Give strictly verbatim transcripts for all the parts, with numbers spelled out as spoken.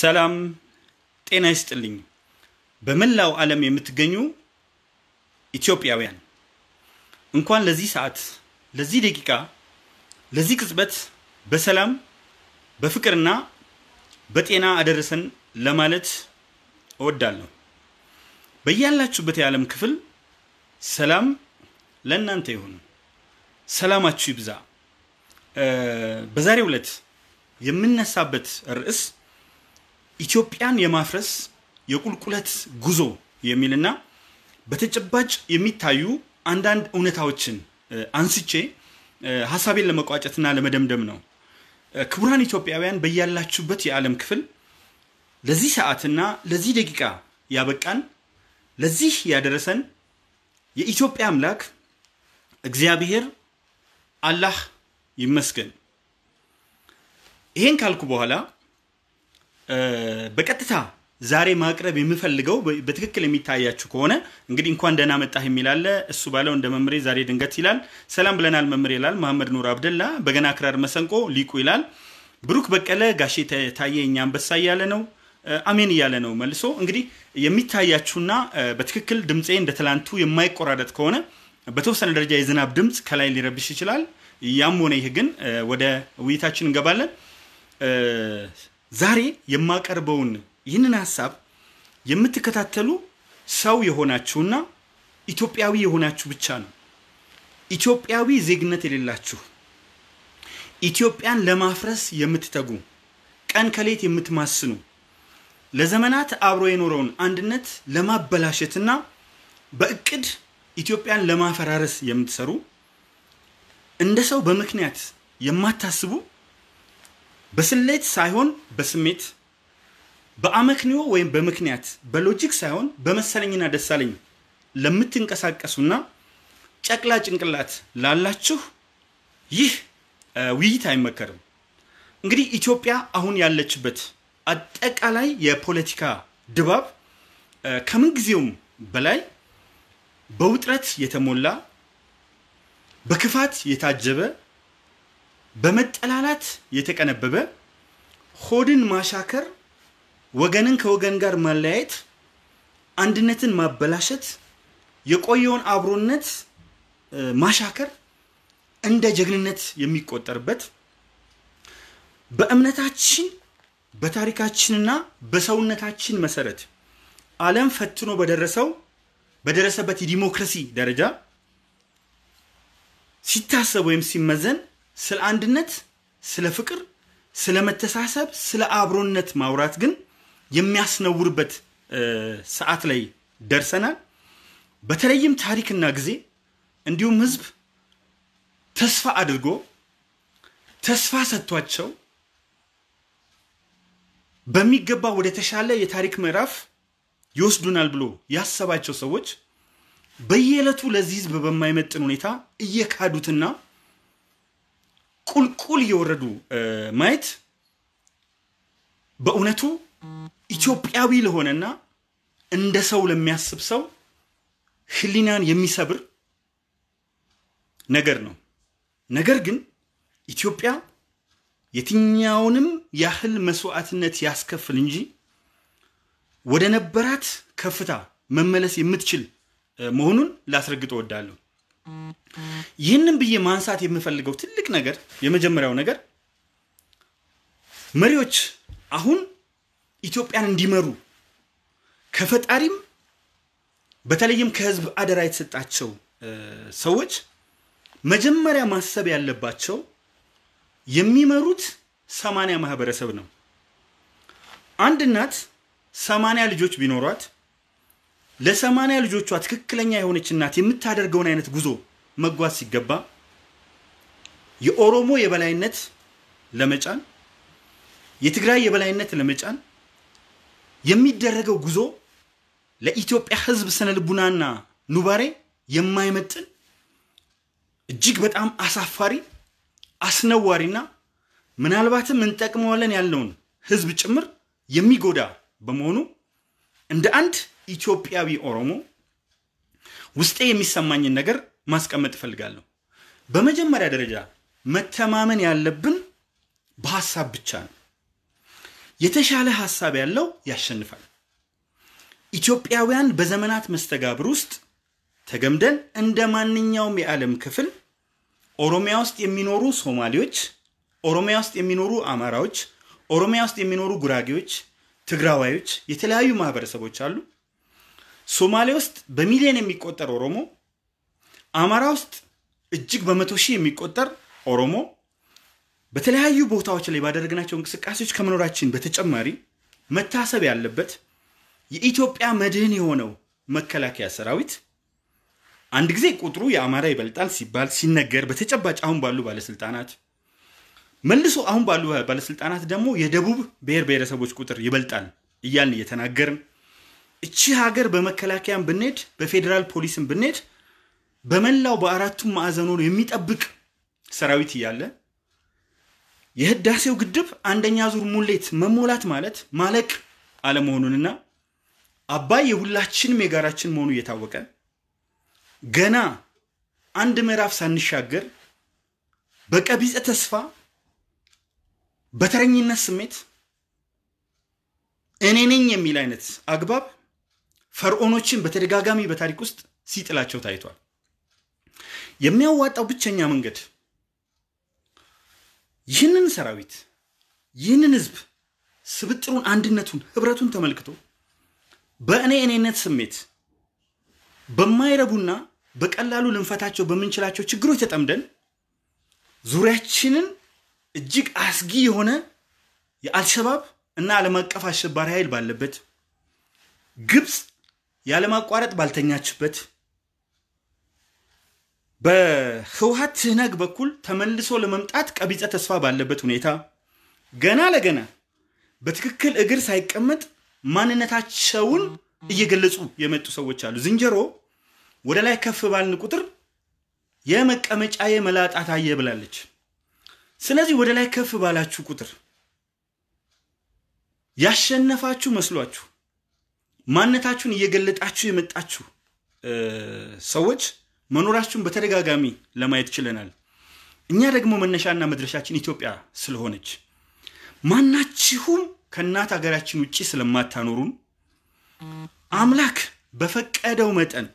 ሰላም ጤና ይስጥልኝ በመላው ዓለም የምትገኙ ኢትዮጵያውያን እንኳን ለዚህ ሰዓት ለዚህ ደቂቃ ለዚህ ቅጽበት በሰላም በፍቅርና በጤና አደረሰን ለማለት እወዳለሁ በእያላችሁበት የዓለም ክፍል ሰላም ለእናንተ ይሁን ሰላማችሁ ይብዛ በዛሬው ዕለት የምንነሳበት ርዕስ ኢትዮጵያን የማፍረስ የቁልቁለት ጉዞ የሚልና በተጨባጭ የሚታዩ አንድ አንድ እውነታዎችን አንስቼ ሐሳቤን ለመቋጨትና ለመደምደም ነው ክቡራን ኢትዮጵያውያን በእያላችሁበት የዓለም ክፍል ለዚህ ሰዓትና ለዚህ ደቂቃ ያበቃን ለዚህ ያደረሰን የኢትዮጵያ አምላክ እግዚአብሔር አላህ ይመስገን ይሄን ካልኩ በኋላ በቀጥታ ዛሬ ማቅረብ የምፈልገው በትክክል የሚታያችሁ ከሆነ እንግዲህ እንኳን ደህና መጣህ የሚላል እሱ ባለው እንደ መምሬ ዛሬ ድንገት ይላል ሰላም ብለናል መምሬ ይላል መሐመድ ኑር አብደላ በገና ክራር መሰንቆ ሊቁ ይላል ብሩክ በቀለ ጋሼ ታየኛ አንበሳ ያለ ነው አሜን ያለ ነው መልሶ እንግዲህ የሚታያችሁና በትክክል ድምጼ እንደ ተላንቱ የማይቆራረጥ ከሆነ በተወሰነ ደረጃ የዝናብ ድምጽ ከላይ ሊረብሽ ይችላል ያም ሆነ ይሄ ግን ወደ ውይይታችን እንገባለን ዛሬ የማቀርበውን ይህንን ሐሳብ የምትከታተሉ ሰው የሆናችሁና ኢትዮጵያዊ የሆናችሁ ብቻ ነው ኢትዮጵያዊ ዜግነት የሌላችሁ ኢትዮጵያን ለማፍረስ የምትተጉ ቀን ከሌት የምትማስኑ ለዘመናት አብሮ የኖረውን አንድነት ለማበላሸትና በእቅድ ኢትዮጵያን ለማፈራረስ የምትሰሩ እንደ ሰው በምክንያት የማታስቡ በስሌት ሳይሆን በስሜት በአመክንዮ ወይም በምክንያት በሎጂክ ሳይሆን በመሰለኝና ደሳለኝ ለምትንቀሳቀሱና ጨቅላ ጭንቅላት ላላችሁ ይህ ውይይት አይመከርም እንግዲህ ኢትዮጵያ አሁን ያለችበት አጠቃላይ የፖለቲካ ድባብ ከምን ጊዜውም በላይ በውጥረት የተሞላ በክፋት የታጀበ በመጠላላት የተቀነበበ ሆድን ማሻከር ወገንን ከወገን ጋር ማለያየት አንድነትን ማበላሸት የቆየውን አብሮነት ማሻከር እንደ ጀግንነት የሚቆጠርበት በእምነታችን በታሪካችንና በሰውነታችን መሰረት ዓለም ፈትኖ በደረሰው በደረሰበት ዲሞክራሲ ደረጃ ሲታሰብ ወይም ሲመዘን ስለ አንድነት ስለ ፍቅር ስለ መተሳሰብ ስለ አብሮነት ማውራት ግን የሚያስነውርበት ሰዓት ላይ ደርሰናል በተለይም ታሪክና ጊዜ እንዲሁም ህዝብ ተስፋ አድርጎ ተስፋ ሰጥቷቸው በሚገባ ወደ ተሻለ የታሪክ ምዕራፍ ይወስዱናል ብሎ ያሰባቸው ሰዎች በየዕለቱ ለዚህ ህዝብ በማይመጥን ሁኔታ እየካዱትና ቁልቁል የወረዱ ማየት በእውነቱ ኢትዮጵያዊ ለሆነና እንደ ሰው ለሚያስብ ሰው ህሊናን የሚሰብር ነገር ነው ነገር ግን ኢትዮጵያ የትኛውንም ያህል መስዋዕትነት ያስከፍል እንጂ ወደ ነበራት ከፍታ መመለስ የምትችል መሆኑን ላስረግጥ እወዳለሁ ይሄንን ብዬ ማንሳት የምፈልገው ትልቅ ነገር የመጀመሪያው ነገር መሪዎች አሁን ኢትዮጵያን እንዲመሩ ከፈጣሪም በተለይም ከህዝብ አደራ የተሰጣቸው ሰዎች መጀመሪያ ማሰብ ያለባቸው የሚመሩት ሰማንያ ማህበረሰብ ነው አንድ እናት ሰማንያ ልጆች ቢኖሯት ለሰማንያ ልጆቿ ትክክለኛ የሆነች እናት የምታደርገውን አይነት ጉዞ መጓዝ ሲገባ የኦሮሞ የበላይነት ለመጫን የትግራይ የበላይነት ለመጫን የሚደረገው ጉዞ ለኢትዮጵያ ህዝብ ሰነልቡናና ኑባሬ የማይመጥን እጅግ በጣም አሳፋሪ አስነዋሪና ምናልባትም እንጠቅመዋለን ያለውን ህዝብ ጭምር የሚጎዳ በመሆኑ እንደ አንድ ኢትዮጵያዊ ኦሮሞ ውስጤ የሚሰማኝን ነገር ማስቀመጥ ፈልጋለሁ በመጀመሪያ ደረጃ መተማመን ያለብን በሐሳብ ብቻ ነው የተሻለ ሐሳብ ያለው ያሸንፋል። ኢትዮጵያውያን በዘመናት መስተጋብር ውስጥ ተገምደን እንደማንኛውም የዓለም ክፍል ኦሮሚያ ውስጥ የሚኖሩ ሶማሌዎች፣ ኦሮሚያ ውስጥ የሚኖሩ አማራዎች፣ ኦሮሚያ ውስጥ የሚኖሩ ጉራጌዎች፣ ትግራዋዮች የተለያዩ ማህበረሰቦች አሉ። ሶማሌ ውስጥ በሚሊዮን የሚቆጠር ኦሮሞ፣ አማራ ውስጥ እጅግ በመቶ ሺህ የሚቆጠር ኦሮሞ በተለያዩ ቦታዎች ላይ ባደረግናቸው እንቅስቃሴዎች ከመኖራችን በተጨማሪ መታሰብ ያለበት የኢትዮጵያ መድህን የሆነው መከላከያ ሰራዊት አንድ ጊዜ ቁጥሩ የአማራ ይበልጣል ሲባል ሲነገር በተጨባጭ አሁን ባሉ ባለስልጣናት መልሶ አሁን ባሉ ባለስልጣናት ደግሞ የደቡብ ብሔር ብሔረሰቦች ቁጥር ይበልጣል እያልን እየተናገርን እቺ ሀገር በመከላከያም ብንሄድ በፌዴራል ፖሊስም ብንሄድ በመላው በአራቱም ማዕዘን ሆኖ የሚጠብቅ ሰራዊት እያለ የህዳሴው ግድብ አንደኛ ዙር ሙሌት መሞላት ማለት ማለቅ አለመሆኑንና አባይ የሁላችንም የጋራችን መሆኑ እየታወቀ ገና አንድ ምዕራፍ ሳንሻገር በቀቢጸ ተስፋ በተረኝነት ስሜት እኔ ነኝ የሚል አይነት አግባብ ፈርዖኖችን በተደጋጋሚ በታሪክ ውስጥ ሲጥላቸው ታይቷል። የሚያዋጣው ብቸኛ መንገድ ይህንን ሰራዊት ይህንን ህዝብ ስብጥሩን፣ አንድነቱን፣ ህብረቱን ተመልክቶ በእኔ እኔነት ስሜት በማይረቡና በቀላሉ ልንፈታቸው በምንችላቸው ችግሮች ተጠምደን ዙሪያችንን እጅግ አስጊ የሆነ የአልሸባብ እና ዓለም አቀፍ አሸባሪ ኃይል ባለበት ግብጽ ያለማቋረጥ ባልተኛችበት በህወሓት ትህነግ በኩል ተመልሶ ለመምጣት ቀቢጸ ተስፋ ባለበት ሁኔታ ገና ለገና በትክክል እግር ሳይቀመጥ ማንነታቸውን እየገለጹ የመጡ ሰዎች አሉ። ዝንጀሮ ወደ ላይ ከፍ ባልን ቁጥር የመቀመጫዬ መላጣ ታየ ብላለች። ስለዚህ ወደ ላይ ከፍ ባላችሁ ቁጥር ያሸነፋችሁ መስሏችሁ ማንነታችሁን እየገለጣችሁ የመጣችሁ ሰዎች መኖራችሁን በተደጋጋሚ ለማየት ችለናል። እኛ ደግሞ መነሻና መድረሻችን ኢትዮጵያ ስለሆነች ማናችሁም ከእናት ሀገራችን ውጪ ስለማታኖሩን አምላክ በፈቀደው መጠን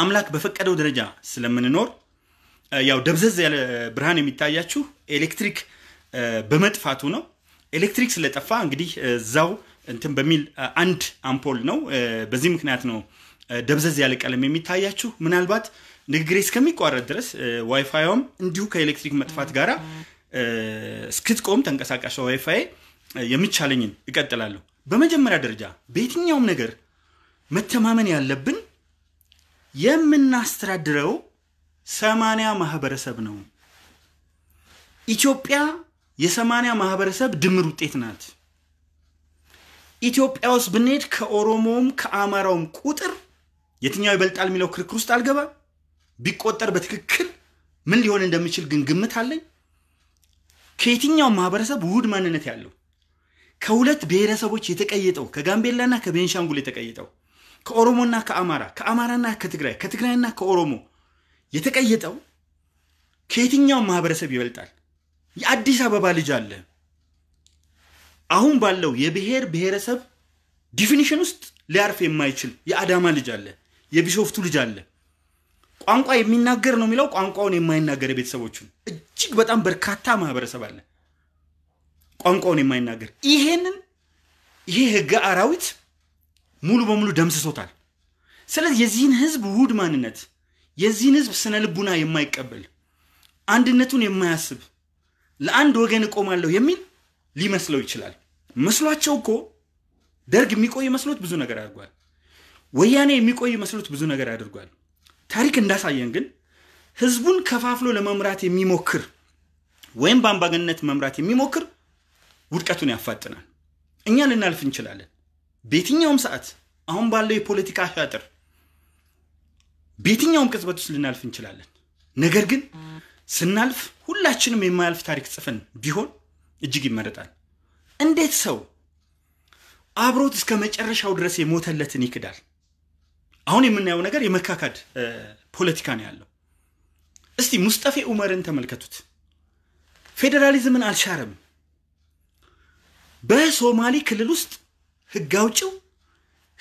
አምላክ በፈቀደው ደረጃ ስለምንኖር ያው ደብዘዝ ያለ ብርሃን የሚታያችሁ ኤሌክትሪክ በመጥፋቱ ነው። ኤሌክትሪክ ስለጠፋ እንግዲህ እዛው እንትን በሚል አንድ አምፖል ነው። በዚህ ምክንያት ነው ደብዘዝ ያለ ቀለም የሚታያችሁ። ምናልባት ንግግሬ እስከሚቋረጥ ድረስ ዋይፋይም እንዲሁ ከኤሌክትሪክ መጥፋት ጋራ እስክትቆም ተንቀሳቃሽ ዋይፋይ የሚቻለኝን እቀጥላለሁ። በመጀመሪያ ደረጃ በየትኛውም ነገር መተማመን ያለብን የምናስተዳድረው ሰማንያ ማህበረሰብ ነው። ኢትዮጵያ የሰማንያ ማህበረሰብ ድምር ውጤት ናት። ኢትዮጵያ ውስጥ ብንሄድ ከኦሮሞውም ከአማራውም ቁጥር የትኛው ይበልጣል የሚለው ክርክር ውስጥ አልገባ ቢቆጠር በትክክል ምን ሊሆን እንደሚችል ግን ግምት አለኝ። ከየትኛው ማህበረሰብ ውድ ማንነት ያለው ከሁለት ብሔረሰቦች የተቀየጠው ከጋምቤላና ከቤንሻንጉል የተቀየጠው ከኦሮሞና ከአማራ ከአማራና ከትግራይ ከትግራይና ከኦሮሞ የተቀየጠው ከየትኛው ማህበረሰብ ይበልጣል? የአዲስ አበባ ልጅ አለ። አሁን ባለው የብሔር ብሔረሰብ ዲፊኒሽን ውስጥ ሊያርፍ የማይችል የአዳማ ልጅ አለ፣ የቢሾፍቱ ልጅ አለ። ቋንቋ የሚናገር ነው የሚለው ቋንቋውን የማይናገር የቤተሰቦቹን እጅግ በጣም በርካታ ማህበረሰብ አለ፣ ቋንቋውን የማይናገር። ይሄንን ይሄ ህገ አራዊት ሙሉ በሙሉ ደምስሶታል። ስለዚህ የዚህን ህዝብ ውድ ማንነት የዚህን ህዝብ ስነ ልቡና የማይቀበል አንድነቱን የማያስብ ለአንድ ወገን እቆማለሁ የሚል ሊመስለው ይችላል። መስሏቸው እኮ ደርግ የሚቆይ መስሎት ብዙ ነገር አድርጓል። ወያኔ የሚቆይ መስሎት ብዙ ነገር አድርጓል። ታሪክ እንዳሳየን ግን ህዝቡን ከፋፍሎ ለመምራት የሚሞክር ወይም በአምባገነንነት መምራት የሚሞክር ውድቀቱን ያፋጥናል። እኛ ልናልፍ እንችላለን። በየትኛውም ሰዓት አሁን ባለው የፖለቲካ አሻጥር በየትኛውም ቅጽበት ውስጥ ልናልፍ እንችላለን። ነገር ግን ስናልፍ ሁላችንም የማያልፍ ታሪክ ጽፈን ቢሆን እጅግ ይመረጣል። እንዴት ሰው አብሮት እስከ መጨረሻው ድረስ የሞተለትን ይክዳል? አሁን የምናየው ነገር የመካካድ ፖለቲካ ነው ያለው። እስቲ ሙስጠፌ ኡመርን ተመልከቱት። ፌዴራሊዝምን አልሻረም። በሶማሊ ክልል ውስጥ ህግ አውጪው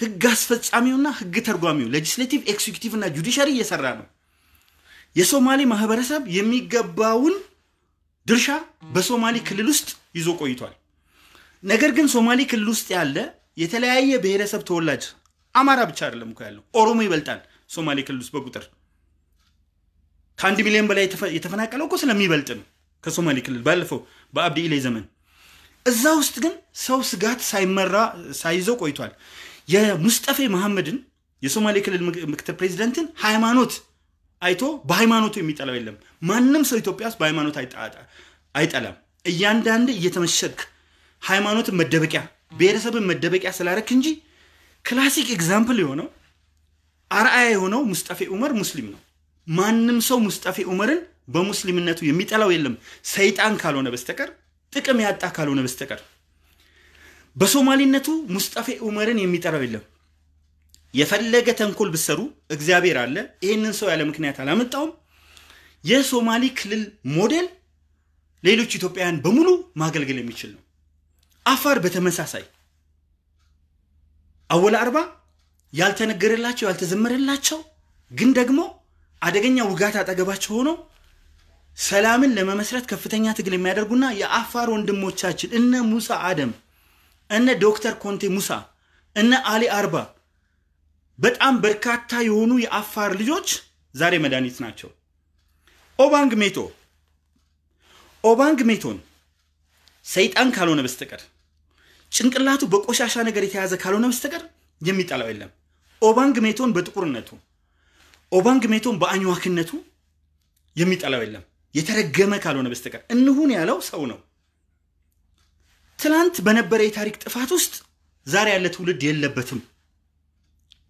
ህግ አስፈጻሚውና ህግ ተርጓሚው ሌጂስሌቲቭ ኤክሲኪዩቲቭ እና ጁዲሻሪ እየሰራ ነው የሶማሊ ማህበረሰብ የሚገባውን ድርሻ በሶማሊ ክልል ውስጥ ይዞ ቆይቷል ነገር ግን ሶማሊ ክልል ውስጥ ያለ የተለያየ ብሔረሰብ ተወላጅ አማራ ብቻ አይደለም እኮ ያለው ኦሮሞ ይበልጣል ሶማሊ ክልል ውስጥ በቁጥር ከአንድ ሚሊዮን በላይ የተፈናቀለው እኮ ስለሚበልጥ ነው ከሶማሊ ክልል ባለፈው በአብዲ ኢሌ ዘመን እዛ ውስጥ ግን ሰው ስጋት ሳይመራ ሳይዞ ቆይቷል የሙስጠፌ መሐመድን የሶማሌ ክልል ምክትል ፕሬዝዳንትን ሃይማኖት አይቶ በሃይማኖቱ የሚጠላው የለም ማንም ሰው ኢትዮጵያስ በሃይማኖት አይጣጣ አይጣላም እያንዳንዱ እየተመሸክ ሃይማኖት መደበቂያ በየረሰብ መደበቂያ ስላረክ እንጂ ክላሲክ ኤግዛምፕል የሆነው አርአያ የሆነው ሙስጠፌ ዑመር ሙስሊም ነው ማንም ሰው ሙስጠፌ ዑመርን በሙስሊምነቱ የሚጠላው የለም ሰይጣን ካልሆነ በስተቀር ጥቅም ያጣ ካልሆነ በስተቀር በሶማሊነቱ ሙስጠፌ ዑመርን የሚጠራው የለም የፈለገ ተንኮል ብሰሩ እግዚአብሔር አለ ይሄንን ሰው ያለ ምክንያት አላመጣውም የሶማሊ ክልል ሞዴል ሌሎች ኢትዮጵያውያን በሙሉ ማገልገል የሚችል ነው አፋር በተመሳሳይ አወላ አርባ ያልተነገረላቸው ያልተዘመረላቸው ግን ደግሞ አደገኛ ውጋት አጠገባቸው ሆኖ ሰላምን ለመመስረት ከፍተኛ ትግል የሚያደርጉና የአፋር ወንድሞቻችን እነ ሙሳ አደም እነ ዶክተር ኮንቴ ሙሳ እነ አሊ አርባ በጣም በርካታ የሆኑ የአፋር ልጆች ዛሬ መዳኒት ናቸው ኦባንግ ሜቶ ኦባንግ ሜቶን ሰይጣን ካልሆነ በስተቀር ጭንቅላቱ በቆሻሻ ነገር የተያዘ ካልሆነ በስተቀር የሚጠላው የለም ኦባንግ ሜቶን በጥቁርነቱ ኦባንግ ሜቶን በአኝዋክነቱ የሚጠላው የለም የተረገመ ካልሆነ በስተቀር እንሁን ያለው ሰው ነው ትላንት በነበረ የታሪክ ጥፋት ውስጥ ዛሬ ያለ ትውልድ የለበትም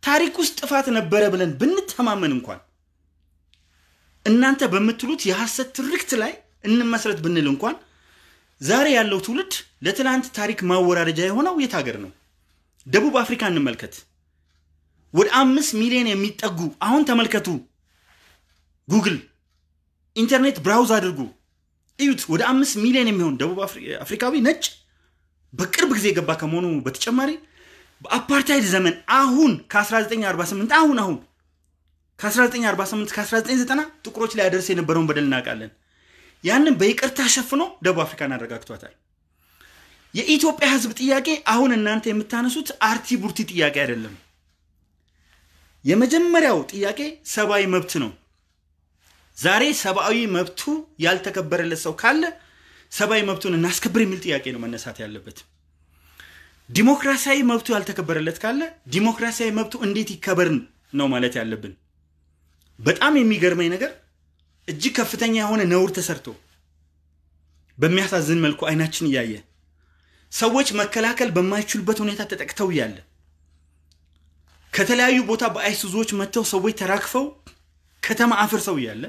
ታሪክ ውስጥ ጥፋት ነበረ ብለን ብንተማመን እንኳን እናንተ በመትሉት የሐሰት ትርክት ላይ እንመስረት ብንል እንኳን ዛሬ ያለው ትውልድ ለትላንት ታሪክ ማወራረጃ የሆነው የታገር ነው ደቡብ አፍሪካ እንመልከት ወደ አምስት ሚሊዮን የሚጠጉ አሁን ተመልከቱ ጉግል ኢንተርኔት ብራውዝ አድርጉ እዩት ወደ አምስት ሚሊዮን የሚሆን ደቡብ አፍሪካዊ ነጭ በቅርብ ጊዜ ገባ ከመሆኑ በተጨማሪ በአፓርታይድ ዘመን አሁን ከ1948 አሁን አሁን ከ1948 ከ1990 ጥቁሮች ላይ አደረሰ የነበረውን በደል እናቃለን ያንንም በይቅርታ ሸፍኖ ደቡብ አፍሪካን አረጋግቷታል የኢትዮጵያ ህዝብ ጥያቄ አሁን እናንተ የምታነሱት አርቲ ቡርቲ ጥያቄ አይደለም የመጀመሪያው ጥያቄ ሰባዊ መብት ነው ዛሬ ሰባዊ መብቱ ያልተከበረለት ሰው ካለ ሰባዊ መብቱን እናስከብር የሚል ጥያቄ ነው መነሳት ያለበት ዲሞክራሲያዊ መብቱ ያልተከበረለት ካለ ዲሞክራሲያዊ መብቱ እንዴት ይከበር ነው ማለት ያለብን በጣም የሚገርመኝ ነገር እጅግ ከፍተኛ የሆነ ነውር ተሰርቶ በሚያሳዝን መልኩ አይናችን ያየ ሰዎች መከላከል በማይችሉበት ሁኔታ ተጠቅተው ያለ ከተለያዩ ቦታ በአይሱዞች መተው ሰዎች ተራክፈው ከተማ አፍርሰው ያለ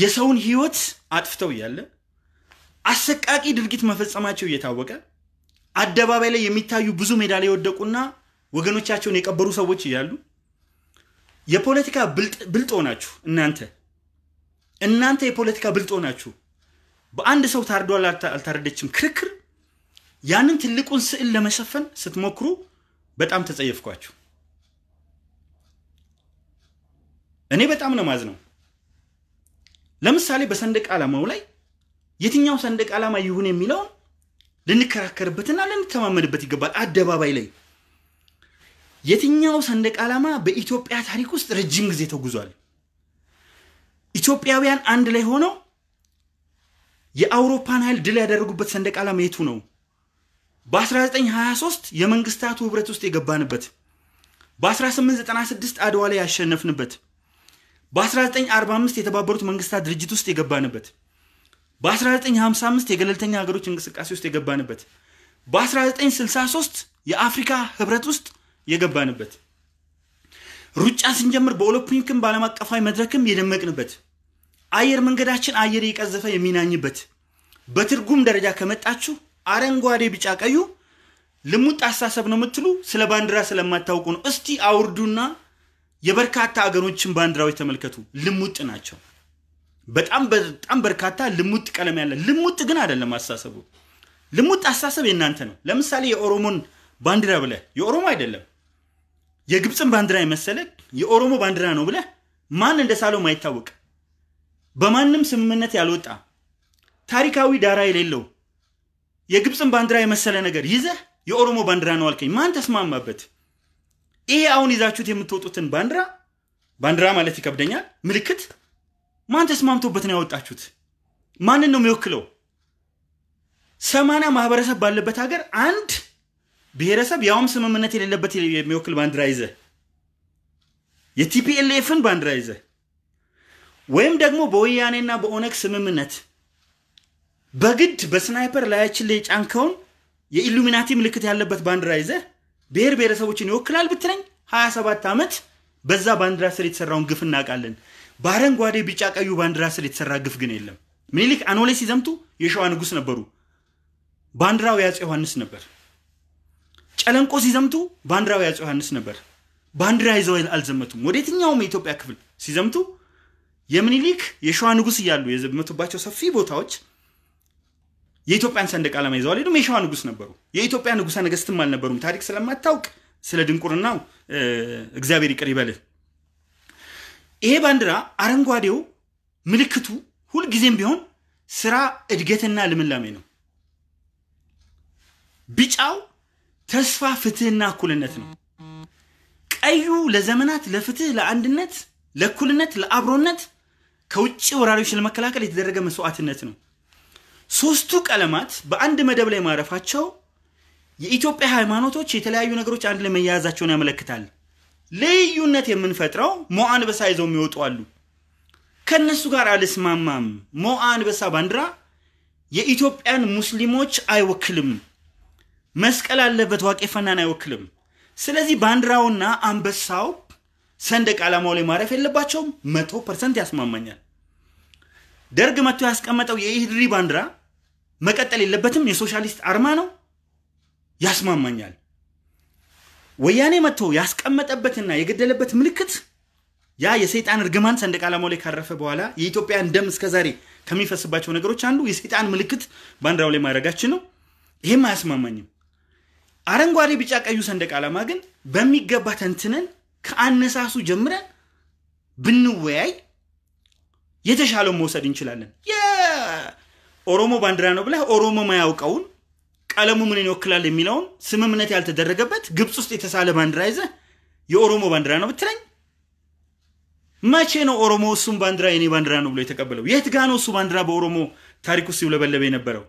የሰውን ህይወት አጥፍተው ያለ አሰቃቂ ድርጊት መፈጸማቸው እየታወቀ አደባባይ ላይ የሚታዩ ብዙ ሜዳሊያ የወደቁና ወገኖቻቸውን የቀበሩ ሰዎች ይያሉ የፖለቲካ ብልጥ ሆናችሁ እናንተ እናንተ የፖለቲካ ብልጥ ሆናችሁ በአንድ ሰው ታርዷል አልታረደችም ክርክር ያንን ትልቁን ስዕል ለመሸፈን ስትሞክሩ በጣም ተጸየፍኳችሁ እኔ በጣም ነው ማዝነው ለምሳሌ በሰንደቅ ዓላማው ላይ የትኛው ሰንደቅ ዓላማ ይሁን የሚለው ልንከራከርበትና ልንተማመንበት ይገባል አደባባይ ላይ የትኛው ሰንደቅ ዓላማ በኢትዮጵያ ታሪክ ውስጥ ረጅም ጊዜ ተጉዟል ኢትዮጵያውያን አንድ ላይ ሆነው የአውሮፓን ኃይል ድል ያደረጉበት ሰንደቅ ዓላማ የቱ ነው በ1923 የመንግስታቱ ህብረት ውስጥ የገባንበት በ1896 አድዋ ላይ ያሸነፍንበት በ1945 የተባበሩት መንግስታት ድርጅት ውስጥ የገባንበት በ1955 የገለልተኛ ሀገሮች እንቅስቃሴ ውስጥ የገባንበት በ1963 የአፍሪካ ህብረት ውስጥ የገባንበት ሩጫ ስንጀምር በኦሎምፒክም ባለም አቀፋዊ መድረክም የደመቅንበት አየር መንገዳችን አየር ይቀዘፈ የሚናኝበት በትርጉም ደረጃ ከመጣችሁ አረንጓዴ ቢጫ ቀዩ ልሙጥ አሳሰብ ነው የምትሉ ስለ ባንዲራ ስለማታውቁ ነው እስቲ አውርዱና የበርካታ አገሮችን ባንዲራዎች ተመልከቱ ልሙጥ ናቸው Betam betam berkata lemut kalemi Allah. Lemut gana dalam asas abu. Lemut asas abu inantanu. Lem sali ya Oromun bandra bule. Ya Oromay dalam. Ya Gibson bandra mesele. Ya Oromu bandra no bule. Manın da salı may tavuk. Bamanım semenneti aluta. Tarikawi daray lello. Ya Gibson bandra mesele neger yize. Ya Oromu bandra no alkay. Man tasmam mabet. İyi avnizacıt hemutotun bandra. Bandra maleti kabdanya. Milket. Man tesmam topbatını avutacağız. Manın ne miyoklu? Samana mahabarasa balle betager and biherasa biyam samamaneti lelle betili miyoklu bandraize. Yetipi ellefen bandraize. Wem dagmo boyyanın na boğanak samamanet. Bagid basnaya per layçileyç ankon ya illuminati milketi lelle bet bandraize. Biher biherasa bu çiniyoklu albetren. Ha sabat tamet bazza bandraiserit serran gıfın nagalen. Barang guade bicak ayu bandra seri teragif genellem. Melik analiz zamtu yeşo anugus nabaru. Bandra veya Yohannes nabar. Çalan koz zamtu bandra veya Yohannes nabar. Bandra izoil alzamtu. Modetin ya umito pekfil. Zamtu yemnilik yeşo anugus yalu yezebmetu bacho safi botauç. Yeto pen sendek alama izoldu meşo anugus nabaru. Yeto pen anugus anagestimal nabarum. Tarik selamat tauk seladin kuranaw egzabiri karibale. E bandra aranguadeu milkitu hul gizembiyon sıra edgetenna liminlamenu. Biçaw tesfa fitihna kulennetnu. Qayu le zamanat le fitih le andinet le kullennet le abronnet kawucci wararoch le mekelakal yetederege meswaatnetnu. Sostu qalamat beand medeb lay maarafachaw ye'Ethiopia haymanotoch yetelayu negeroch and le meyazaachon yamelektal. Leyunet yeminfetraw mo'an besa izo miwotu allu kennesu gar alismamam mo'an besa bandra ye'Ethiopian muslimoch aywoklum mesqal allebet waqefenan aywoklum selezi bandrawna anbessaw sendek alamaw le maraf yellebachaw መቶ ፐርሰንት yasmamanyal derg metu yasqametaw ye'Ihidri bandra meqettel yellebetim yesosyalist arma no yasmamanyal Weyane meto yasqammetebetina yegedelebet milkit ya yeseytan irgman sendek alamaw le karefe behala ye'Ethiopian dem skezari kemifesbacho negeroch andu yeseytan milkit bandraw le maragachin no ehe masmamanyim arengwari bica qayu sendek alama gen bemigeba tentinen ka'annesasu jemren binwey yeteshalo mosed inchilalen ya Oromo bandra no bla Oromo mayawqawun Alamu minin yoklal emilaun, sememnet yaltederegebet, Gibsus yetesale bandra ize, ye Oromo bandra no betren. Meçe no Oromo sun bandra yeni bandra no bile yetekabelu. Yet ga no su bandra be Oromo tariku siwle bellebe neberew.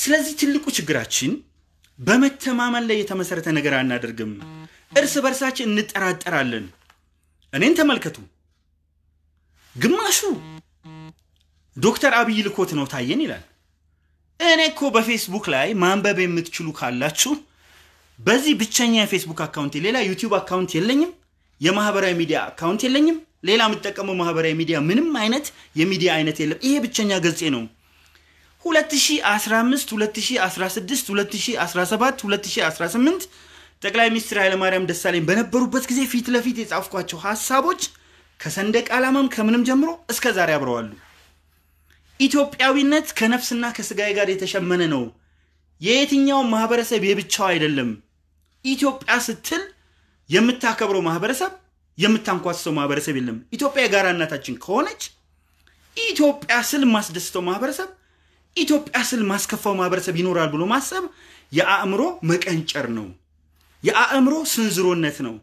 Selezi tilliqu chigrachin, bemetemamen ley yetemeserete neger anadergem. Erse bersachin niteraterallen. Enen temelketu. Gimashu. Doktor Abiy ilkot no tayen ilal. Ene ko ba Facebook lay manbab yemitchulu kallachu bazi bichenya Facebook account lela YouTube account yellenyim yemahabara media account yellenyim lela mittekemu mahabara media minim aynet yemidia aynet yellem iye bichenya gelce no ሁለት ሺህ አስራ አምስት ሁለት ሺህ አስራ ስድስት ሁለት ሺህ አስራ ሰባት ሁለት ሺህ አስራ ስምንት ጠቅላይ ሚኒስትር ኃይለ ማርያም ደሳለኝ በነበሩበት ጊዜ ፊት ለፊት የጻፍኳቸው ሐሳቦች ከሰንደቅ ዓላማም ከምንም ጀምሮ እስከ ዛሬ አብረዋሉ ኢትዮጵያዊነት ከነፍስና ከስጋይ ጋር የተሸመነ ነው የየትኛው ማህበረሰብ የብቻው አይደለም ኢትዮጵያ ስትል የምታከብረው ማህበረሰብ የምታንኳስሰው ማህበረሰብ የለም ኢትዮጵያ ጋራ እናታችን ከሆነች ኢትዮጵያ ስል ማስደስተው ማህበረሰብ ኢትዮጵያ ስል ማስከፋው ማህበረሰብ ይኖራል ብሎ ማሰብ የአእምሮ መቀንጨር ነው የአእምሮ ስንዝሮነት ነው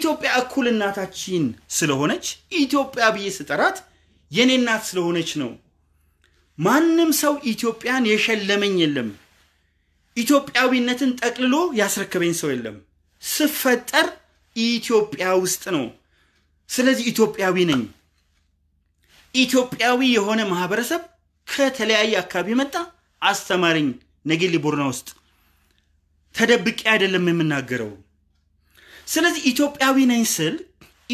ኢትዮጵያ እኩል እናታችን ስለሆነች ኢትዮጵያ በየስተራት የኔ እናት ስለሆነች ነው ማንም ሰው ኢትዮጵያን የሸለመኝ የለም ኢትዮጵያዊነትን ጠቅልሎ ያስረከበኝ ሰው የለም ስፈጠር ኢትዮጵያ ውስጥ ነው ስለዚህ ኢትዮጵያዊ ነኝ ኢትዮጵያዊ የሆነ ማህበረሰብ ከተለያየ አካባቢ መጣ አስተማሪኝ ነግሊ ቦርና ውስጥ ተደብቄ አይደለም የምናገረው ስለዚህ ኢትዮጵያዊ ነኝ ስል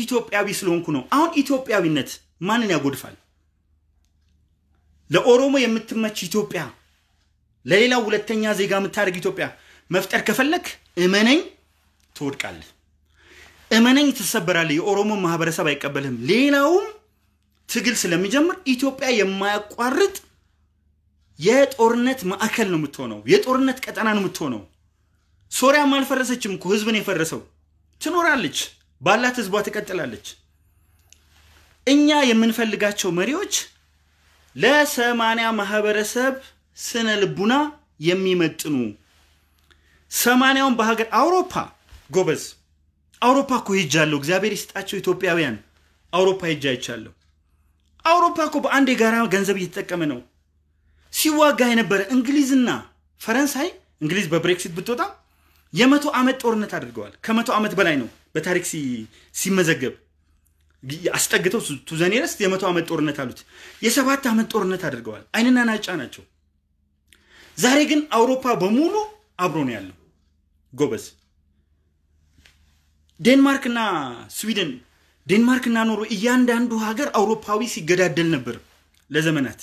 ኢትዮጵያዊ ስለሆንኩ ነው አሁን ኢትዮጵያዊነት ማንን ያጎድፋል ለኦሮሞ የምትመች ኢትዮጵያ ለሌላ ሁለተኛ ዜጋ የምታርግ ኢትዮጵያ መፍጠር ከፈለክ እመነኝ ትወድቃለህ እመነኝ ተሰበራለህ የኦሮሞ ማህበረሰብ አይቀበልህም ሌላውም ትግል ስለሚጀምር ኢትዮጵያ የማያቋርጥ የጦርነት ማዕከል ነው የምትሆነው የጦርነት ቀጠና ነው የምትሆነው ሶሪያ ማልፈረሰችም እኮ ህዝብ ነው የፈረሰው ትኖራለች ባላት ህዝቧ ተቀጥላለች እኛ የምንፈልጋቸው መሪዎች ለ80 ማህበረሰብ ስነ ልቡና የሚመጥኑ ሰማንያውን በሀገር አውሮፓ ጎበዝ አውሮፓ እኮ ይጃለው እግዚአብሔር ይስጣቸው ኢትዮጵያውያን አውሮፓ ይጃይቻለው አውሮፓ እኮ በአንድ የጋራ ገንዘብ እየተጠቀመ ነው ሲዋጋ የነበረ እንግሊዝና ፈረንሳይ እንግሊዝ በብሬክሲት ብትወጣ የመቶ አመት ጦርነት አድርገዋል ከመቶ አመት በላይ ነው በታሪክ ሲመዘገብ አስጠግተው ቱዘኔስ የመቶ አመት ጦርነት አሉት የሰባት አመት ጦርነት አድርገዋል አይነና ናጫ ናቸው ዛሬ ግን አውሮፓ በሙሉ አብሮ ነው ያለው ጎበዝ ዴንማርክና ስዊድን ዴንማርክና ኖርዌይ እያንዳንዱ ሀገር አውሮፓዊ ሲገዳደል ነበር ለዘመናት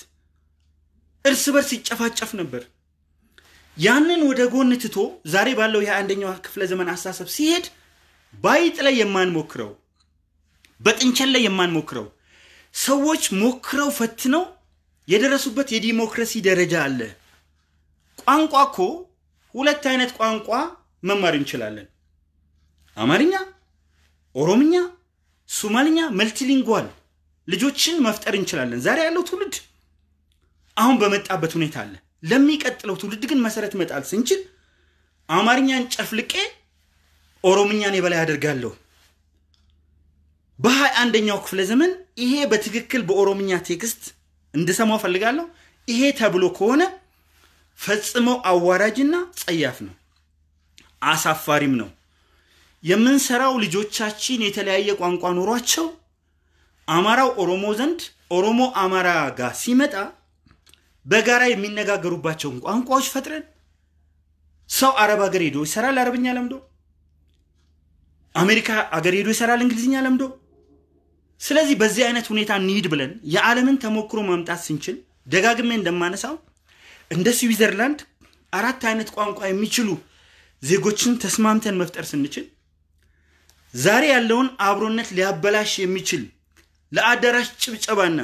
እርስ በርስ ይጨፋጨፍ ነበር ያንን ወደ ጎን ትቶ ዛሬ ባለው የ21ኛው ክፍለ ዘመን አሳሰብ ሲሄድ ባይጥ ላይ የማንሞክረው በጥንቸል ላይ የማንሞክረው ሰዎች ሞክረው ፈትነው የደረሱበት የዲሞክራሲ ደረጃ አለ ቋንቋኮ ሁለት አይነት ቋንቋ መማር እንችላለን አማርኛ ኦሮምኛ ሶማልኛ መልቲሊንጓል ልጆችን መፍጠር እንችላለን ዛሬ ያለው ትውልድ አሁን በመጣበት ሁኔታ አለ ለሚቀጥለው ትውልድ ግን መሰረት መጣል ስንችል አማርኛን ጨፍልቄ ኦሮምኛን የበላይ አደርጋለሁ በ21ኛው ክፍለ ዘመን ይሄ በትክክል በኦሮምኛ ቴክስት እንደሰማው ፈልጋለሁ ይሄ ተብሎ ከሆነ ፈጽሞ አዋራጅና ጸያፍ ነው አሳፋሪም ነው የምንሰራው ልጆቻችን የተለያየ ቋንቋ ኖሯቸው አማራው ኦሮሞ ዘንድ ኦሮሞ አማራ ጋር ሲመጣ በጋራ የሚነጋገሩባቸው ቋንቋዎች ፈጥረን ሰው አረብ ሀገር ሄዶ ይሰራል አረብኛ ለምዶ አሜሪካ ሀገር ሄዶ ይሰራል እንግሊዝኛ ለምዶ ስለዚህ በዚህ አይነት ሁኔታ እንሂድ ብለን የዓለምን ተሞክሮ ማምጣት ስንችል ደጋግሜ እንደማነሳው እንደ ስዊዘርላንድ አራት አይነት ቋንቋ የሚችሉ ዜጎችን ተስማምተን መፍጠር ስንችል ዛሬ ያለውን አብሮነት ሊያበላሽ የሚችል ለአዳራሽ ጭብጨባና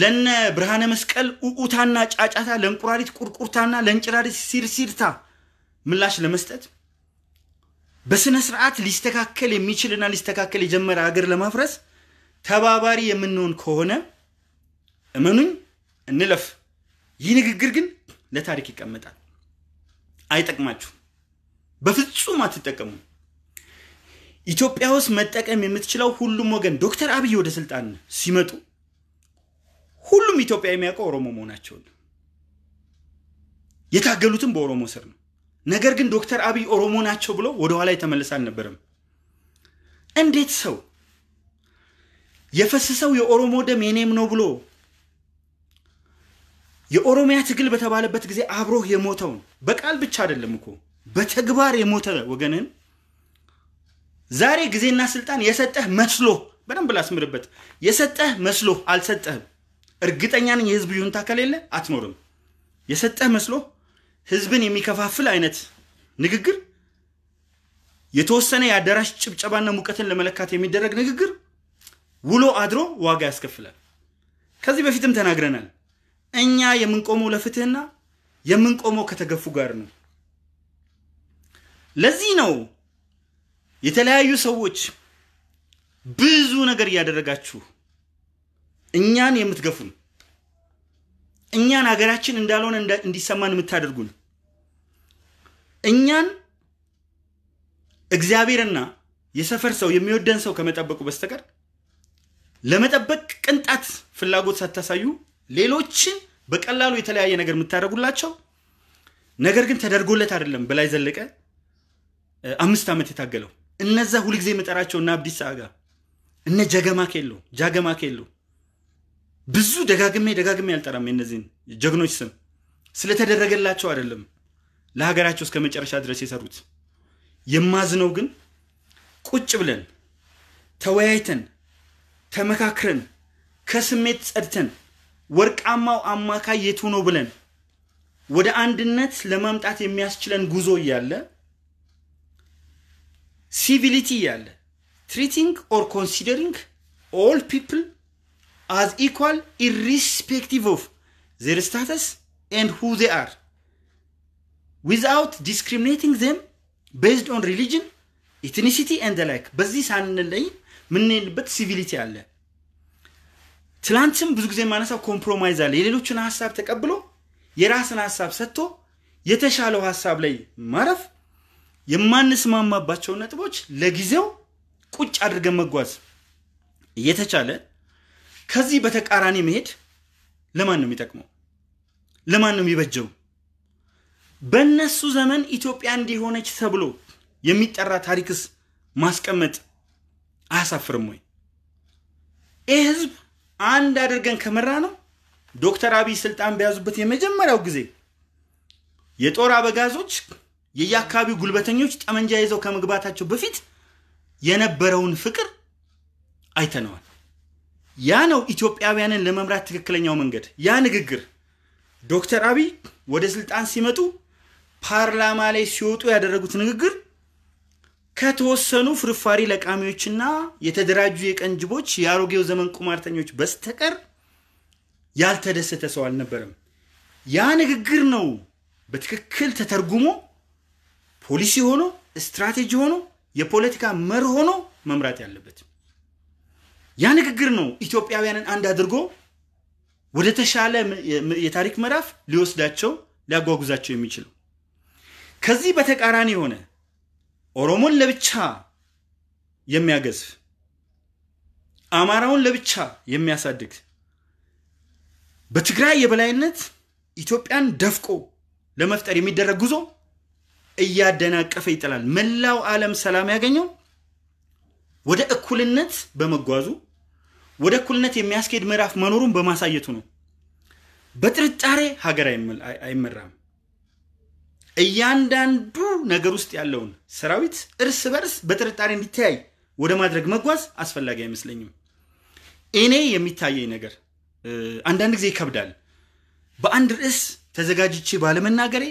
ለነ ብርሃነ መስቀል ኡኡታና ጫጫታ ለንቁራሪት ቁርቁርታና ለንጭራሪት ሲርሲርታ ምላሽ ለመስጠት በስነ ስርዓት ሊስተካከል የሚችልና ሊስተካከል የጀመረ ሀገር ለማፍረስ ተባባሪ የምንሆን ከሆነ እመኑኝ እንለፍ ይንግግር ግን ለታሪክ ይቀመጣል አይጠቅማችሁ በፍጹም አትጠቀሙ ኢትዮጵያውስ መጠቀም የምትችለው ሁሉም ወገን ዶክተር አብይ ወደ ስልጣን ሲመጡ ሁሉም ኢትዮጵያ የሚያቀው ኦሮሞ መሆናቸው ነው የታገሉትም በኦሮሞ ስር ነው ነገር ግን ዶክተር አብይ ኦሮሞ ናቸው ብሎ ወደ ኋላ የተመለሳል ነበርም እንዴት ሰው የፈሰሰው የኦሮሞ ደም የኔም ነው ብሎ የኦሮሚያ ትግል በተባለበት ጊዜ አብሮህ የሞተው በቃል ብቻ አይደለም እኮ በተግባር የሞተ ወገንን ዛሬ ግዜና ስልጣን የሰጠህ መስሎ በደም ብላስምርበት የሰጠህ መስሎ አልሰጠህ እርግጠኛ ነኝ የህዝብ ይሁንታ ከሌለ አትኖርም የሰጠህ መስሎ ህዝብን የሚከፋፍል አይነት ንግግር የተወሰነ ያዳራሽ ጭብጨባና ሙቀትን ለመለካት የሚደረግ ንግግር ውሎ አድሮ ዋጋ ያስከፍላል ከዚህ በፊትም ተናግረናል እኛ የምንቆመው ለፍትህና የምንቆመው ከተገፉ ጋር ነው ለዚህ ነው የተለያዩ ሰዎች ብዙ ነገር ያደረጋችሁ እኛን የምትገፉን እኛን ሀገራችን እንዳልሆነ እንዲሰማን የምታደርጉን እኛን እግዚአብሔርና የሰፈር ሰው የሚወደን ሰው ከመጠበቁ በስተቀር ለመጠበቅ ቅንጣት ፍላጎት ሳታሳዩ ሌሎችን በቀላሉ የተለያየ ነገር የምታደርጉላቸው ነገር ግን ተደርጎለት አይደለም በላይ ዘለቀ አምስት አመት የታገለው እነዛ ሁሉ ጊዜ መጠራቸውና አብዲስ አጋ እነ ጀገማ ከሎ ጀገማ ከሎ ብዙ ደጋግሜ ደጋግሜ ያልጠራም እነዚህን ጀግኖች ስም ስለተደረገላቸው አይደለም ለሀገራቸው እስከመጨረሻ ድረስ የሰሩት የማዝነው ግን ቁጭ ብለን ተወያይተን ተመካክረን ከስሜት ጸድተን ወርቃማው አማካይ የቱ ነው ብለን ወደ አንድነት ለማምጣት የሚያስችለን ጉዞ ይያለ ሲቪሊቲ ይያለ ትሪቲንግ ኦር ኮንሲደሪንግ ኦል ፒፕል as equal irrespective of their status and who they are, without discriminating them based on religion, ethnicity and the like. But this is not civility. Tlantim ብዙ ጊዜ ማነሳው ኮምፕሮማይዝ አለ የሌሎችን ሐሳብ ተቀብሎ የራስን ሐሳብ ሰጥቶ የተሻለው ሐሳብ ላይ ማረፍ የማንስማማባቸው ነጥቦች ለጊዜው ቁጭ አድርገን መጓዝ እየተቻለ ከዚህ በተቃራኒ መሄድ ለማን ነው የሚጠቅመው ለማን ነው የሚበጀው በእነሱ ዘመን ኢትዮጵያ እንዲሆነች ተብሎ የሚጠራ ታሪክስ ማስቀመጥ አያሳፍርም ወይ እህዝብ አንድ አድርገን ከመራ ነው ዶክተር አብይ ስልጣን በያዙበት የመጀመሪያው ጊዜ የጦር አበጋዞች የያካቢው ጉልበተኞች ጠመንጃ ይዘው ከመግባታቸው በፊት የነበረውን ፍቅር አይተናል ያ ነው ኢትዮጵያውያንን ለመምራት ትክክለኛው መንገድ ያ ንግግር ዶክተር አብይ ወደ ስልጣን ሲመጡ ፓርላማ ላይ ሲወጡ ያደረጉት ንግግር ከተወሰኑ ፍርፋሪ ለቃሚዎችና የተደራጁ የቀንጅቦች ያሮጌው ዘመን ቁማርተኞች በስተቀር ያልተደሰተ ሰው አልነበረም ያ ንግግር ነው በትክክል ተተርጉሞ ፖሊሲ ሆኖ ስትራቴጂ ሆኖ የፖለቲካ መር ሆኖ መምራት ያለበት ያ ንግግር ነው ኢትዮጵያውያንን አንድ አድርጎ ወደ ተሻለ የታሪክ ምዕራፍ ሊወስዳቸው ሊያጓጉዛቸው የሚችል ከዚህ በተቃራኒ ሆነ ኦሮሞን ለብቻ የሚያገዝፍ አማራውን ለብቻ የሚያሳድግ በትግራይ የበላይነት ኢትዮጵያን ደፍቆ ለመፍጠር የሚደረግ ጉዞ እያደናቀፈ ይጥላል መላው ዓለም ሰላም ያገኘው ወደ እኩልነት በመጓዙ ወደ እኩልነት የሚያስኬድ ምዕራፍ መኖሩን በማሳየቱ ነው በጥርጣሬ ሀገር አይመራም እያንዳንዱ ነገር ውስጥ ያለውን ሰራዊት እርስ በርስ በጥርጣሬ እንዲታይ ወደ ማድረግ መጓዝ አስፈልጋ አይመስለኝም እኔ የሚታየኝ ነገር አንዳንድ ጊዜ ይከብዳል በአንድ ርዕስ ተዘጋጅቼ ባለመናገሬ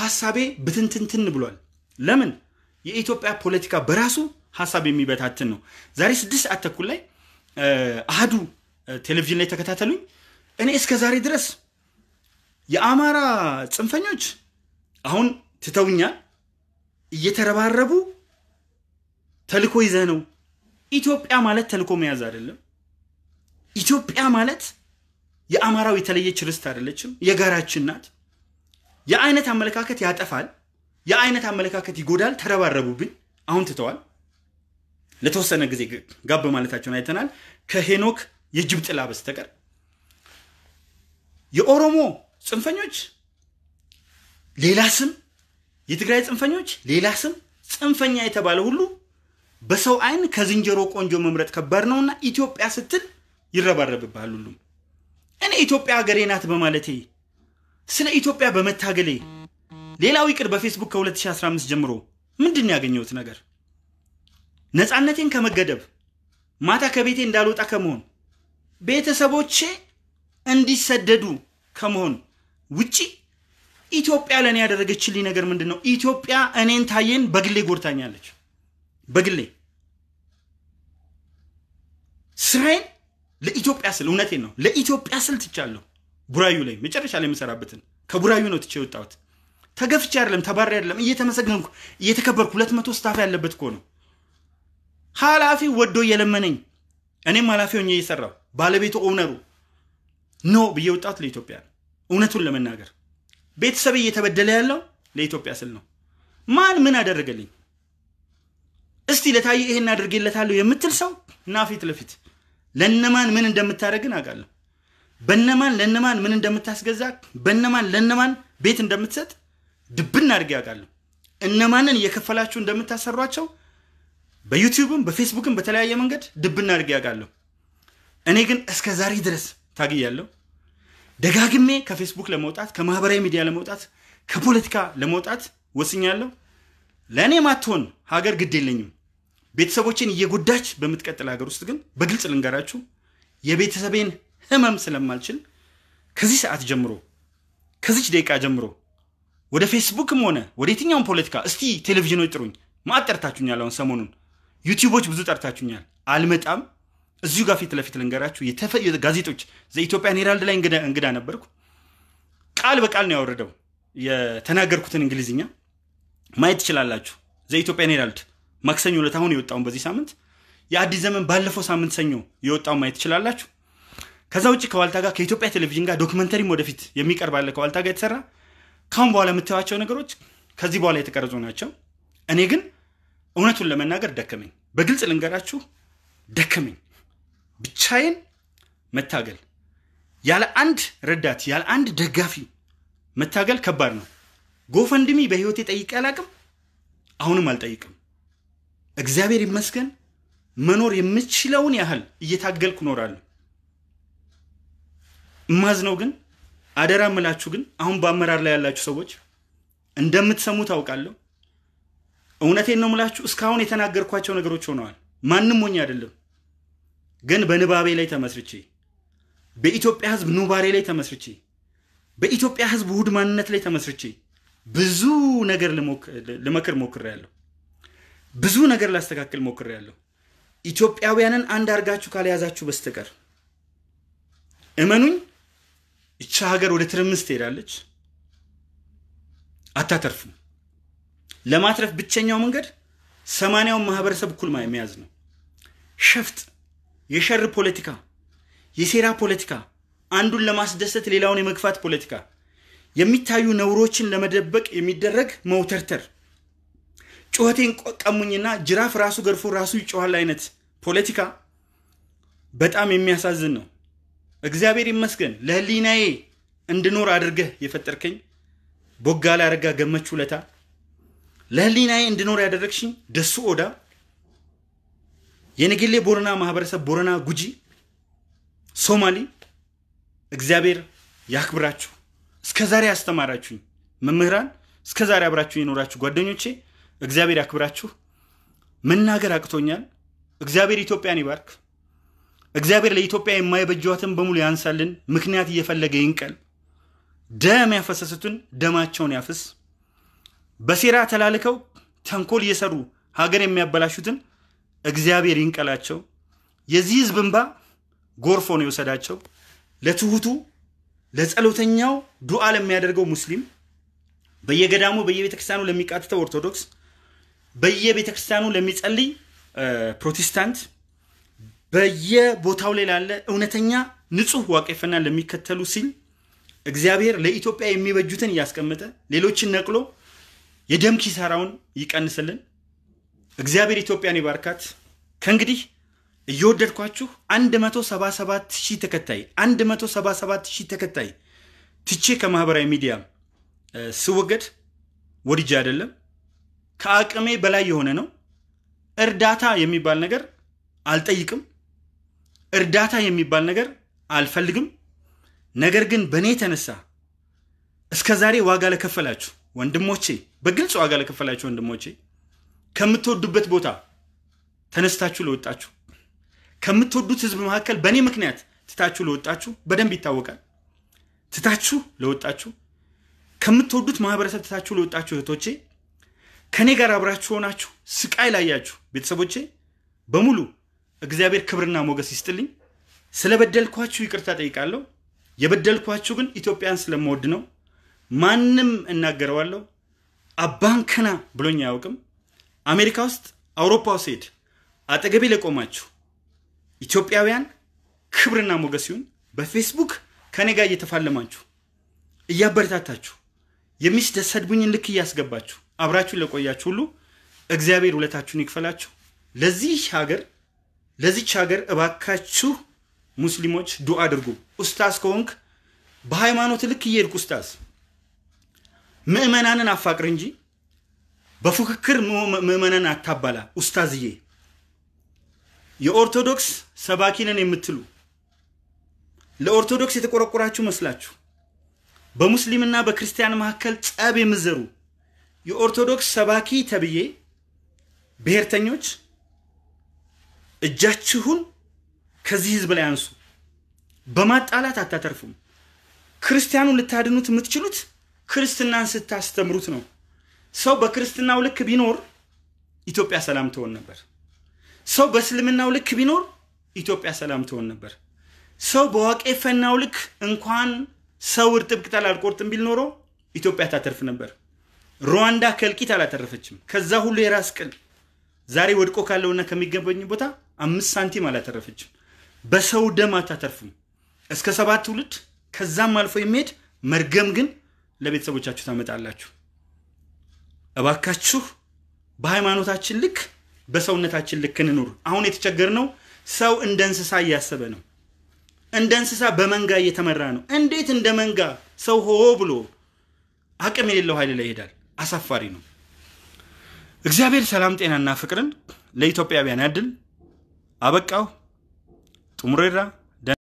ሐሳቤ በትንትንትን ብሏል ለምን የኢትዮጵያ ፖለቲካ በራሱ ሐሳብ የሚበታተን ነው ዛሬ ስድስት ሰዓት ተኩል ላይ አህዱ ቴሌቪዥን ላይ ተከታተሉኝ እኔ እስከ ዛሬ ድረስ የአማራ ጽንፈኞች አሁን ተተውኛ እየተረባረቡ ተልኮ ይዘነው ኢትዮጵያ ማለት ተልኮ መያዝ አይደለም ኢትዮጵያ ማለት የአማራው የተለየች ርስት አይደለችም የጋራችን ናት የአይነት አመለካከት ያጠፋል የአይነት አመለካከት ይጎዳል ተረባረቡብኝ አሁን ተተዋል ለተወሰነ ጊዜ ጋብ ማለታቸውን አይተናል ከሄኖክ የጅብ ጥላ በስተቀር የኦሮሞ ጽንፈኞች ሌላስም የትግራይ ጽንፈኞች ሌላስም ጽንፈኛ የተባለ ሁሉ በሰው አይን ከዝንጀሮ ቆንጆ መምረጥ ከባድ ነውና ኢትዮጵያ ስትል ይረባረብባል ሁሉ እኔ ኢትዮጵያ ሀገሬ ናት በማለቴ ስለ ኢትዮጵያ በመታገሌ ሌላው ይቅር በፌስቡክ ከ2015 ጀምሮ ምንድነው ያገኘሁት ነገር ነፃነቴን ከመገደብ ማታ ከቤቴ እንዳልወጣ ከመሆን ቤተሰቦቼ እንዲሰደዱ ከመሆን ውጪ ኢትዮጵያ ለኔ ያደረገችልኝ ነገር ምንድነው ኢትዮጵያ እኔን ታየን በግሌ ጎርታኛለች በግሌ ስራዬን ለኢትዮጵያ ስል እውነቴን ነው ለኢትዮጵያ ስል ትቻለሁ ቡራዩ ላይ መጨረሻ ላይ መሰራበትን ከቡራዩ ነው ትቼ ወጣሁት ተገፍቼ አይደለም ተባሬ አይደለም እየተመሰገንኩ እየተከበርኩ ሁለት መቶ ስታፍ ያለበት እኮ ነው ሐላፊ ወዶ የለመነኝ እኔም ሐላፊው ነኝ እየሰራው ባለቤቱ ኦነሩ ኖ ብዬ ወጣሁት ለኢትዮጵያ እውነቱን ለመናገር ቤተሰብ እየተበደለ ያለው ለኢትዮጵያ ስል ነው ማን ምን አደረገልኝ እስቲ ለታየ ይሄን አድርጌለታለሁ የምትል ሰው ናፊት ለፊት ለነማን ምን እንደምታረግን አቃለሁ በነማን ለነማን ምን እንደምታስገዛ በነማን ለነማን ቤት እንደምትሰጥ ድብን አድርጌ አቃለሁ እነማንን የከፈላችሁ እንደምታሰሯቸው በዩቲዩብም በፌስቡክም በተለያየ መንገድ ድብን አድርጌ አቃለሁ እኔ ግን እስከ ዛሬ ድረስ ታግያለሁ ደጋግሜ ከፌስቡክ ለመውጣት ከማህበራዊ ሚዲያ ለመውጣት ከፖለቲካ ለመውጣት ወስኛለሁ ለኔ ማትሆን ሀገር ግዴለኝም ቤተሰቦችን እየጎዳች በመጥቀጥል ሀገር ውስጥ ግን በግልጽ ልንገራችሁ የቤተሰቤን ህመም ስለማልችል ከዚህ ሰዓት ጀምሮ ከዚህ ደቂቃ ጀምሮ ወደ ፌስቡክም ሆነ ወደ የትኛው ፖለቲካ እስቲ ቴሌቪዥኖች ጥሩኝ ማጥርታችሁኛል አሁን ሰሞኑን ዩቲዩቦች ብዙ ጠርታችሁኛል አልመጣም እዚሁ ጋር ፊት ለፊት ልንገራችሁ የተፈየ ጋዜጦች ዘኢትዮጵያን ሄራልድ ላይ እንግዳ እንግዳ ነበርኩ ቃል በቃል ነው ያወረደው የተናገርኩትን እንግሊዝኛ ማየት ይችላልላችሁ ዘኢትዮጵያን ሄራልድ ማክሰኞ ዕለት አሁን የወጣውን በዚህ ሳምንት የአዲስ ዘመን ባለፈው ሳምንት ሰኞ የወጣውን ማየት ይችላልላችሁ ከዛ ወጪ ከዋልታ ጋር ከኢትዮጵያ ቴሌቪዥን ጋር ዶክመንተሪ ወደፊት የሚቀርብ አለ ከዋልታ ጋር የተሰራ ካም በኋላ መተዋቸው ነገሮች ከዚህ በኋላ የተቀረጹ ናቸው እኔ ግን እውነቱን ለመናገር ደከመኝ በግልጽ ልንገራችሁ ደከመኝ ብቻዬን መታገል ያለ አንድ ረዳት ያለ አንድ ደጋፊ መታገል ከባድ ነው ጎፈንድሚ በህይወቴ ጠይቄ አላቅም አሁንም አልጠይቅም እግዚአብሔር ይመስገን መኖር የምችለውን ያህል እየታገልኩ ኖራለሁ ማዝነው ግን አደራምላችሁ ግን አሁን ባመራር ላይ ያላችሁ ሰዎች እንደምትሰሙ ታውቃለሁ እውነቴን ነው ምላችሁ እስካሁን የተናገርኳቸው ነገሮች ሆነዋል ማንንም ሆኝ አይደለም ግን በንባቤ ላይ ተመስርቼ በኢትዮጵያ ህዝብ ኑባሬ ላይ ተመስርቼ በኢትዮጵያ ህዝብ ውድ ማንነት ላይ ተመስርቼ ብዙ ነገር ለመከር ሞክሬያለሁ ብዙ ነገር ላስተካክል ሞክሬያለሁ ኢትዮጵያውያንን አንድ አርጋችሁ ካልያዛችሁ በስተቀር እመኑኝ እቺ ሀገር ወደ ትርምስ ትሄዳለች አታተርፉም ለማትረፍ ብቸኛው መንገድ ሰማንያው ማህበረሰብ ኩል ማይያዝ ነው ሽፍት የሸር ፖለቲካ የሴራ ፖለቲካ አንዱን ለማስደሰት ሌላውን የመግፋት ፖለቲካ የሚታዩ ነውሮችን ለመደበቅ የሚደረግ መውተርተር ጩኸቴን ቆቀሙኝና ጅራፍ ራሱ ገርፎ ራሱ ይጮሃል አይነት ፖለቲካ በጣም የሚያሳዝን ነው እግዚአብሔር ይመስገን ለህሊናዬ እንድኖር አድርገህ የፈጠርከኝ ቦጋላ አረጋ ገመቹ ለታ ለህሊናዬ እንድኖር ያደረክሽኝ ደሱ ኦዳ የነገሌ ቦረና ማህበረሰብ ቦረና ጉጂ ሶማሊ እግዚአብሔር ያክብራችሁ እስከዛሬ አስተማራችሁኝ መምህራን እስከዛሬ አብራችሁኝ ኖራችሁ ጓደኞቼ እግዚአብሔር ያክብራችሁ መናገር አቅቶኛል እግዚአብሔር ኢትዮጵያን ይባርክ እግዚአብሔር ለኢትዮጵያ የማይበጃዋትን በሙሉ ያንሳልን ምክንያት እየፈለገ ይንቀል ደም ያፈሰሱትን ደማቸውን ያፍስ በሴራ ተላልከው ተንኮል እየሰሩ ሀገር የሚያበላሹትን እግዚአብሔር ይንቀላቸው የዚህ ህዝብ እንባ ጎርፎ ነው የወሰዳቸው ለትሁቱ ለጸሎተኛው ዱዓ ለሚያደርገው ሙስሊም በየገዳሙ በየቤተክርስቲያኑ ለሚቃተተው ኦርቶዶክስ በየቤተክርስቲያኑ ለሚጸልይ ፕሮቴስታንት በየቦታው ላይ ላለ እውነተኛ ንጹህ ዋቄፈና ለሚከተሉ ሲል እግዚአብሔር ለኢትዮጵያ የሚበጁትን ያስቀመጠ ሌሎችን ነቅሎ የደም ኪሳራውን ይቀንስልን እግዚአብሔር ኢትዮጵያን ይባርካት ከንግዲህ እየወደድኳችሁ one hundred seventy-seven thousand ተከታይ one hundred seventy-seven thousand ተከታይ ትቼ ከማህበራዊ ሚዲያ ስወገድ ወድጄ አይደለም ከአቅሜ በላይ የሆነ ነው እርዳታ የሚባል ነገር አልጠይቅም እርዳታ የሚባል ነገር አልፈልግም ነገር ግን በእኔ ተነሳ እስከዛሬ ዋጋ ለከፈላችሁ ወንድሞቼ በግልጽ ዋጋ ለከፈላችሁ ወንድሞቼ ከምትወዱበት ቦታ ተነስታችሁ ለወጣችሁ ከምትወዱት ህዝብ መካከል በእኔ ምክንያት ትታችሁ ለወጣችሁ በደንብ ይታወቃል ትታችሁ ለወጣችሁ ከምትወዱት ማህበረሰብ ትታችሁ ለወጣችሁ እህቶቼ ከኔ ጋር አብራችሁ ሆናችሁ ስቃይ ላይ ያያችሁ ቤተሰቦቼ በሙሉ እግዚአብሔር ክብርና ሞገስ ይስጥልኝ ስለበደልኳችሁ ይቅርታ ጠይቃለሁ የበደልኳችሁ ግን ኢትዮጵያን ስለምወድ ነው ማንም እናገራለሁ አባንከና ብሎኛ ያውቅም አሜሪካ ውስጥ አውሮፓ ውስጥ አጠገቤ ለቆማችሁ ኢትዮጵያውያን ክብርና ሞገስ ይሁን በፌስቡክ ከኔ ጋር እየተፋለማችሁ እያበረታታችሁ የሚስደሰድቡኝ ልክ እያስገባችሁ አብራችሁ ለቆያችሁ ሁሉ እግዚአብሔር ሁለታችሁን ይክፈላችሁ ለዚህ ሀገር ለዚህ ሀገር እባካችሁ ሙስሊሞች ዱአ አድርጉ ኡስታዝ ኮንክ በሃይማኖት ልክ ይሄድኩ ኡስታዝ ምእመናንን አፋቅር እንጂ በፉክክር ምእመናን አታባላ ኡስታዝዬ የኦርቶዶክስ ሰባኪነን የምትሉ ለኦርቶዶክስ የተቆረቆራችሁ መስላችሁ በሙስሊምና በክርስቲያን መካከል ጸብ የምዘሩ የኦርቶዶክስ ሰባኪ ተብዬ ብሔርተኞች እጃችሁን ከዚህ ህዝብ ላይ አንሱ በማጣላት አታተርፉም ክርስቲያኑን ልታድኑት የምትችሉት ክርስትናን ስታስተምሩት ነው ሰው በክርስትናው ልክ ቢኖር ኢትዮጵያ ሰላም ትሆን ነበር ሰው በእስልምናው ልክ ቢኖር ኢትዮጵያ ሰላም ትሆን ነበር ሰው በዋቅ ፈናው ልክ እንኳን ሰው እርጥብ ቅጠል አልቆርጥም ቢል ኖሮ ኢትዮጵያ ታተርፍ ነበር ሩዋንዳ ከልቂት አላተረፈችም ከዛ ሁሉ የራስ ቅል ዛሬ ወድቆ ካለውና ከሚገበኝ ቦታ አምስት ሳንቲም አላተረፈችም በሰው ደም አታተርፉም እስከ ሰባት ትውልድ ከዛም አልፎ ይመድ መርገም ግን ለቤተሰቦቻችሁ ታመጣላችሁ አባካችሁ በሃይማኖታችን ልክ በሰውነታችን ልክ እንኑር አሁን የተቸገርነው ሰው እንደ እንስሳ ያሰበ ነው እንደ እንስሳ በመንጋ እየተመራ ነው እንዴት እንደ መንጋ ሰው ሆ ብሎ አቅም የሌለው ኃይል ላይ ይሄዳል አሳፋሪ ነው እግዚአብሔር ሰላም ጤናና ፍቅርን ለኢትዮጵያውያን ያድል አበቃው ጡምሬራ